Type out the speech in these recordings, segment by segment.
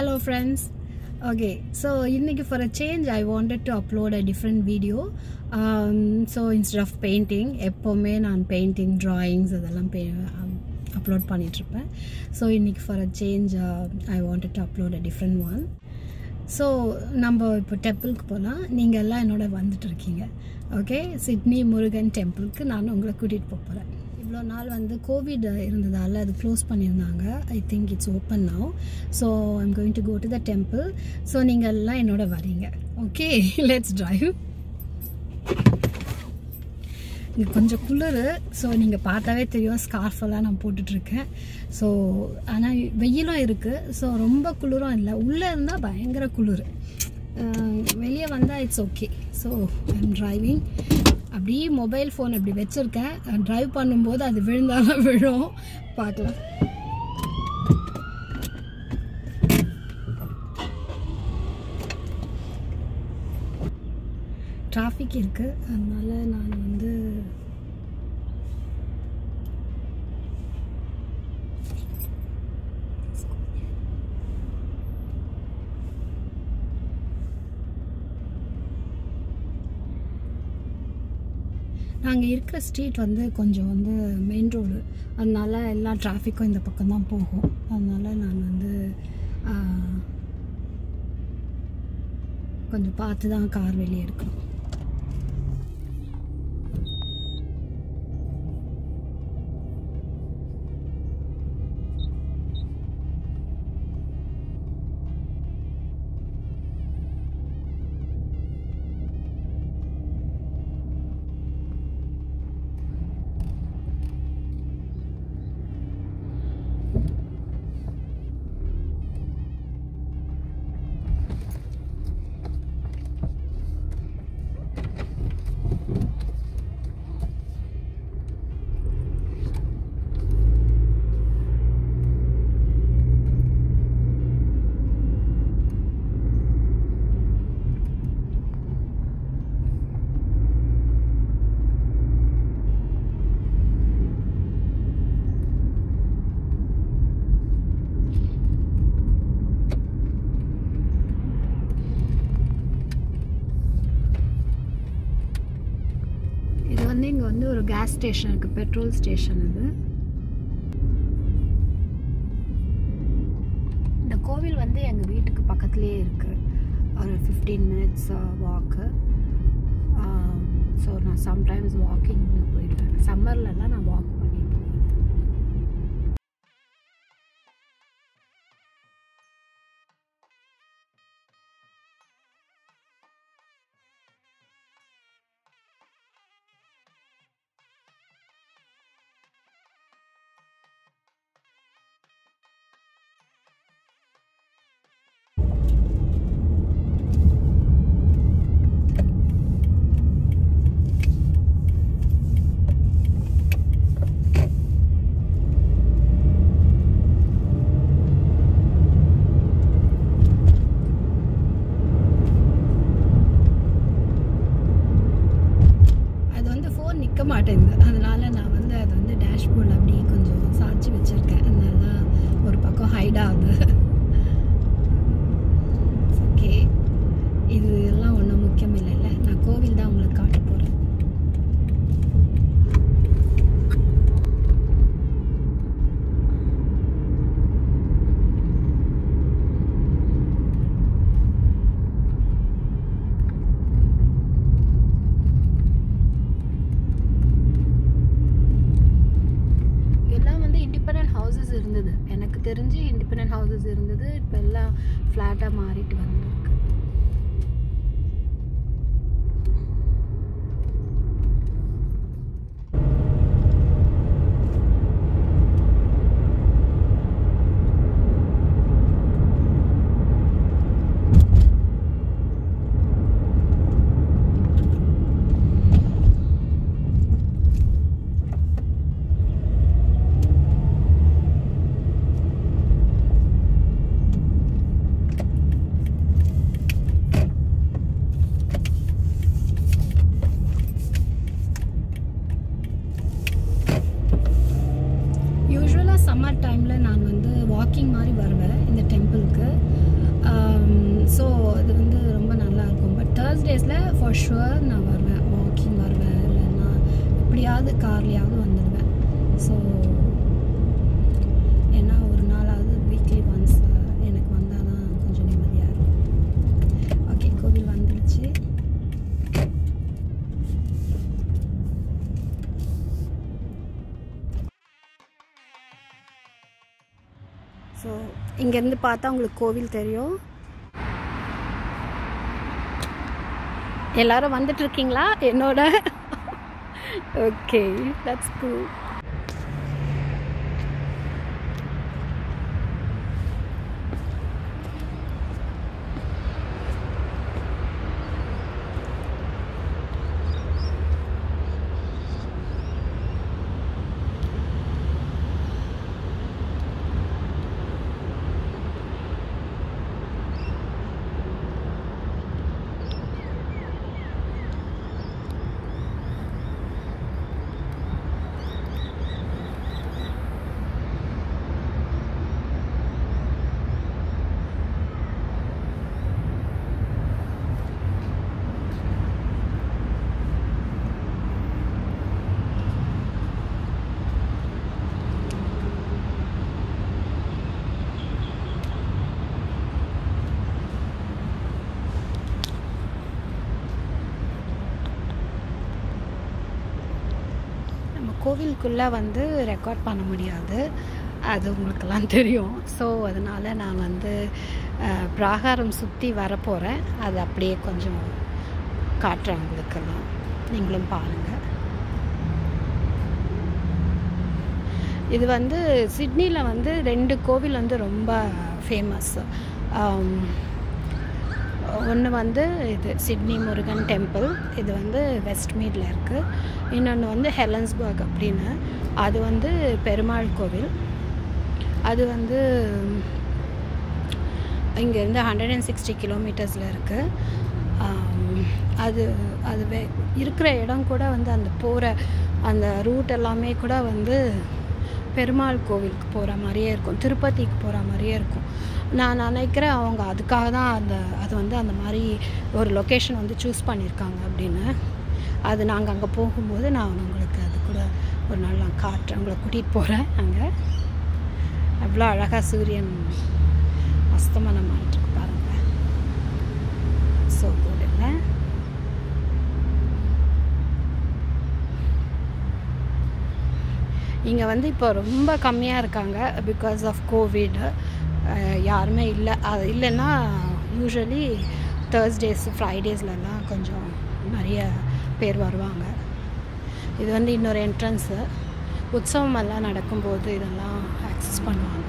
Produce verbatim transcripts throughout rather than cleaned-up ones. Hello friends. Okay, so for a change I wanted to upload a different video. Um, so instead of painting, I'm painting drawings upload. So for a change uh, I wanted to upload a different one. So number temple ku okay, Sydney Murugan Temple ku naan ungala kootittu poporen. I think it's open now, so I'm going to go to the temple. So ningalla ennoda vareenga. Okay, let's drive. Inga konja kullara, so neenga paathave theriyum scarf alla na pottitirukken. So ana veyila irukku, so romba kulurum illa, ulla irundha bayangara kulur. Veliya vanda it's okay. So I'm driving. Abdi mobile phone abdi vechirken drive பண்ணும்போது அது விழுந்தால விழும் பார்க்கலாம். Traffic இருக்கு அதனால நான் வந்து நாங்க இருக்கிற ஸ்ட்ரீட் வந்து கொஞ்சம் வந்து மெயின் ரோட் அதனால எல்லா டிராஃபிக்கும் இந்த பக்கம் தான் போகும் அதனால நான் வந்து கொஞ்சம் பார்த்து தான் கார் வெளிய இருக்கு a gas station, a petrol station. The Kovil vandhu enga veetukku pakkathile irukku, or fifteen minutes walk. Um, so na sometimes walking poiduven. Summer la na walk pannidhu. Independent houses irundhadu ipo ella flat ah maaritu vandirukku. days for sure na varven walking varven illana eppadiyad car layavu vanduven so ena oru naal adu weekly once enakku vandana konjam nimadiya irukum okay kovil vandiruchu so inga irundhu paatha ungalku kovil theriyum எல்லாரும் வந்துட்டு இருக்கீங்களா என்னோட okay that's cool கோவிலுக்குள்ள வந்து record பண்ண முடியாது அது உங்களுக்கு எல்லாம் தெரியும் சோ அதனால நான் வந்து பிராகாரம் சுத்தி வர போறேன் அது அப்படியே கொஞ்சம் காட்றேன் உங்களுக்கு நீங்களும் பாருங்க இது வந்து சிட்னில வந்து ரெண்டு கோவில் வந்து ரொம்ப ஃபேமஸ் ஒன்னு வந்து இது சிட்னி முருகன் டெம்பிள் இது வந்து வெஸ்ட்மீட்ல இருக்கு இன்னொன்னு வந்து ஹெலன்ஸ்பர்க் அப்படினா அது வந்து பெருமாள் கோவில் அது வந்து இங்க இருந்து one hundred sixty kilometers ல இருக்கு அது அது இருக்குற இடம் கூட வந்து அந்த போற அந்த ரூட் எல்லாமே கூட வந்து பெருமாள் கோவிலுக்கு போற மாதிரியே இருக்கும் திருப்பதிக்கு போற மாதிரியே இருக்கும் நான் நினைக்கிறேன் அவங்க அதுக்காக தான் அந்த அது வந்து அந்த மாதிரி ஒரு லொகேஷன் வந்து चूஸ் பண்ணிருக்காங்க அப்படினு அது நாங்க அங்க போகும்போது நான் உங்களுக்கு அது கூட ஒரு நாள் நான் காட்றேன் உங்களை கூட்டிட்டு போறேன் அங்க அவ்ளோ அழகா சூரியன் அஸ்தமனம் ஆயிட்டு பாருங்க சோ குட் இல்ல இங்க வந்து இப்போ ரொம்ப கம்மியா இருக்காங்க because of covid யாருமே இல்ல இல்லனா usually thursdays fridays லலாம் கொஞ்சம் நிறைய பேர் வருவாங்க இது வந்து இன்னொரு என்ட்ரன்ஸ் உற்சவம் எல்லாம் நடக்கும்போது இதெல்லாம் ஆக்சஸ் பண்ணுவாங்க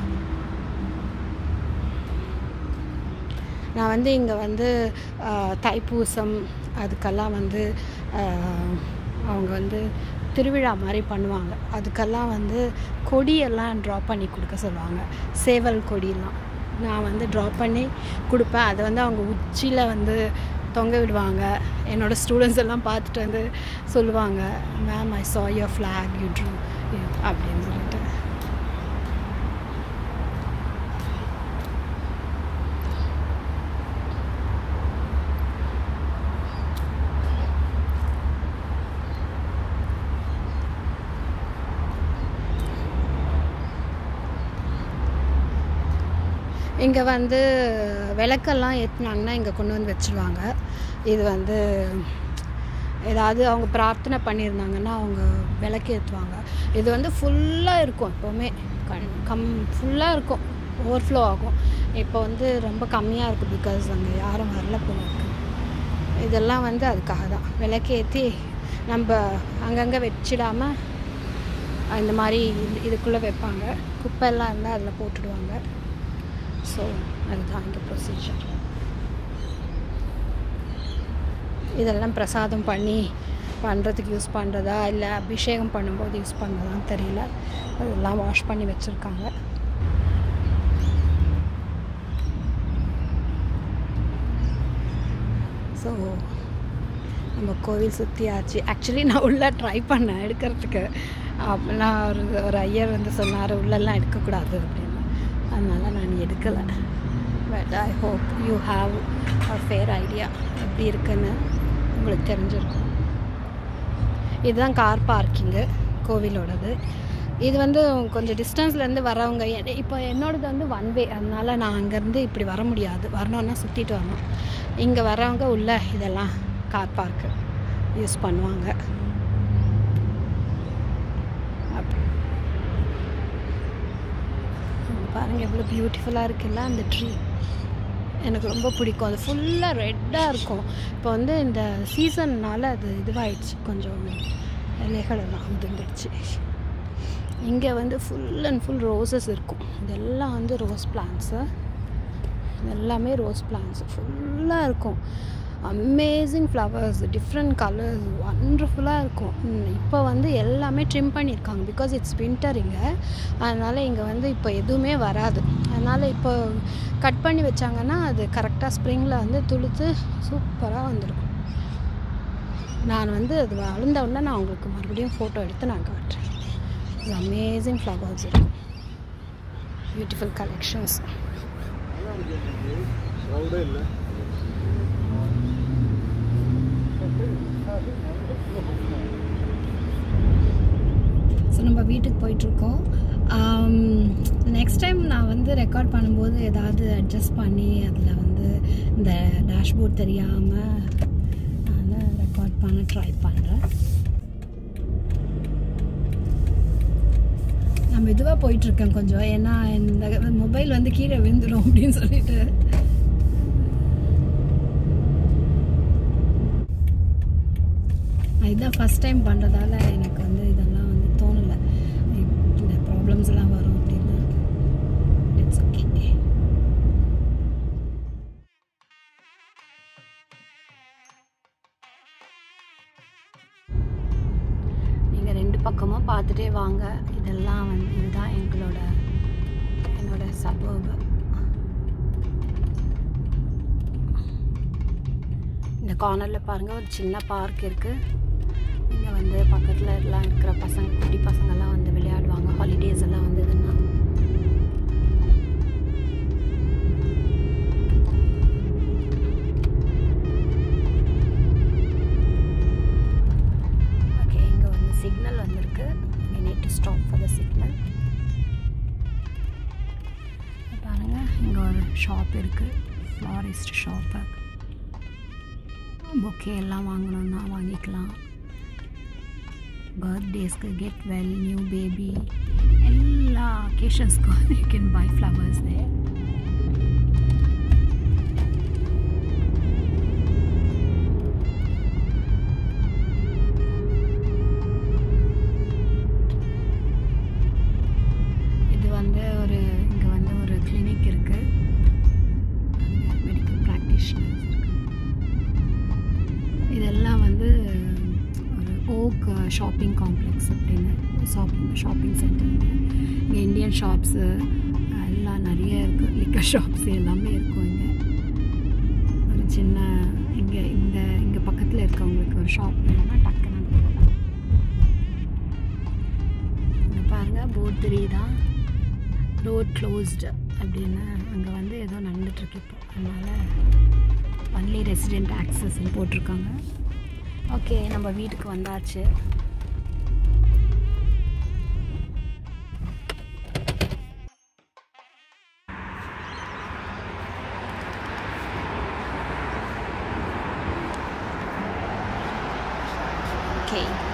நான் வந்து இங்க வந்து தைப்பூசம் அதுக்கெல்லாம் வந்து அவங்க வந்து திருவிழா மாதிரி பண்ணுவாங்க அதுக்கெல்லாம் வந்து கொடி எல்லாம் டிரா பண்ணி கொடுக்க சொல்வாங்க சேவல் கொடிலாம் நான் வந்து டிரா பண்ணி கொடுப்பேன் அது வந்து அவங்க உச்சில வந்து தொங்க விடுவாங்க என்னோட ஸ்டூடண்ட்ஸ் எல்லாம் பார்த்துட்டு வந்து சொல்வாங்க ma'am I saw your flag you drew அப்படினு சொல்லிட்டு இங்க வந்து விளக்கெல்லாம் ஏத்துனாங்கன்னா இங்க கொண்டு வந்து வெச்சுடுவாங்க இது வந்து ஏதாவது அவங்க பிரார்த்தனை பண்ணிருந்தாங்கன்னா அவங்க விளக்கு ஏத்துவாங்க இது வந்து ஃபுல்லா இருக்கும் எப்பவுமே கம் ஃபுல்லா இருக்கும் ஓவர்ஃப்ளோ ஆகும் இப்போ வந்து ரொம்ப கம்மியா இருக்கு because அங்க யாரும் வரல போல இருக்கு இதெல்லாம் வந்து அதுக்காக தான் விளக்கு ஏத்தி நம்ம அங்கங்க வெச்சிடாம இந்த மாதிரி இதுக்குள்ள வைப்பாங்க குப்பை எல்லாம் இருந்தா அதல போட்டுடுவாங்க so and thank the procedure இதெல்லாம் பிரசாதம் பண்ணி பண்றதுக்கு யூஸ் பண்றதா இல்ல அபிஷேகம் பண்ணும்போது யூஸ் பண்றதான்னு தெரியல அதெல்லாம் வாஷ் பண்ணி வெச்சிருக்காங்க so நம்ம கோவில் சுத்தியாச்சு actually நான் உள்ள ட்ரை பண்ண எடுக்கிறதுக்கு அப்பனா ஒரு ஐயர் வந்து சொன்னாரு உள்ள எல்லாம் எடுக்க கூடாது I hope you have a fair idea. This is the car parking. This is a distance. Now, it's one way. I can't come here. I can't come here. I can't come here. This car park. Use it. It's beautiful and the tree. எனக்கு ரொம்ப பிடிக்கும் அது ஃபுல்லா ரெட்டா இருக்கும் இப்போ வந்து இந்த சீசன்னால அது இதுவாயிச்சு கொஞ்சம் இலைகளெல்லாம் வந்துடுச்சு இங்க வந்து full and full roses இருக்கும் இதெல்லாம் வந்து rose plants எல்லாமே rose plants ஃபுல்லா இருக்கும் amazing flowers different colors wonderful ah irukum ipo vandu ellame trim pannirukanga because it's winter inga adanalai inga vandu ipo eduvume varadu adanalai ipo cut panni vechanga na adu correct ah spring la vandu thuluthu super ah vandirukum naan vandu adu valunda onna na ungalku marudiyum photo eduthu naan kaatren amazing flowers beautiful collections So நம்ம வீட்டுக்கு போயிட்டு இருக்கோம் next time நான் வந்து record பண்ணும்போது ஏதாவது adjust பண்ணி அதுல வந்து இந்த டாஷ்போர்ட் தெரியாம நான் ரெக்கார்ட் பண்ண ட்ரை பண்றேன் நம்ம இதுவா போயிட்டு இருக்கேன் கொஞ்சம் ஏனா இந்த மொபைல் வந்து கீழே விழுந்துரும் அப்படினு சொல்லிட்டு The first time பண்றதால எனக்கு வந்து இதெல்லாம் வந்து தோணல இந்த problems எல்லாம் வரும் அப்படினா it's okay நீங்க ரெண்டு பக்கமா பார்த்துட்டே வாங்க இதெல்லாம் வந்து இதுதான் எங்களோட என்னோட சபர்ப் இந்த கார்னர்ல பாருங்க ஒரு சின்ன பார்க் இருக்கு இங்க வந்து பக்கத்துல எல்லாம் இருக்கிற பசங்க குட்டி பசங்க எல்லாம் வந்து விளையாடுவாங்க ஹாலிடேஸ் எல்லாம் வந்ததுன்னா ஓகே இங்க வந்து சிக்னல் வந்திருக்கு we need to stop for the signal பாருங்க இங்க ஒரு ஷாப் இருக்கு ஃப்ளாரிஸ்ட் ஷாப் bouquet எல்லாம் வாங்கணும்னா வாங்கிக்கலாம் Birthdays, get well, new baby. All occasions go. You can buy flowers there. Shopping complex shopping shopping center Indian shops alla nariya irukku liquor shops ellame irukku inga oru chinna inga inda inga pakkathula irukavungalukku oru shop ellama takkana pogalam inga paanga board theriyada road closed appadina anga vandu edho nanditirukku adanaala only resident access nu potirukanga okay நம்ம வீட்டுக்கு வந்தாச்சு Okay.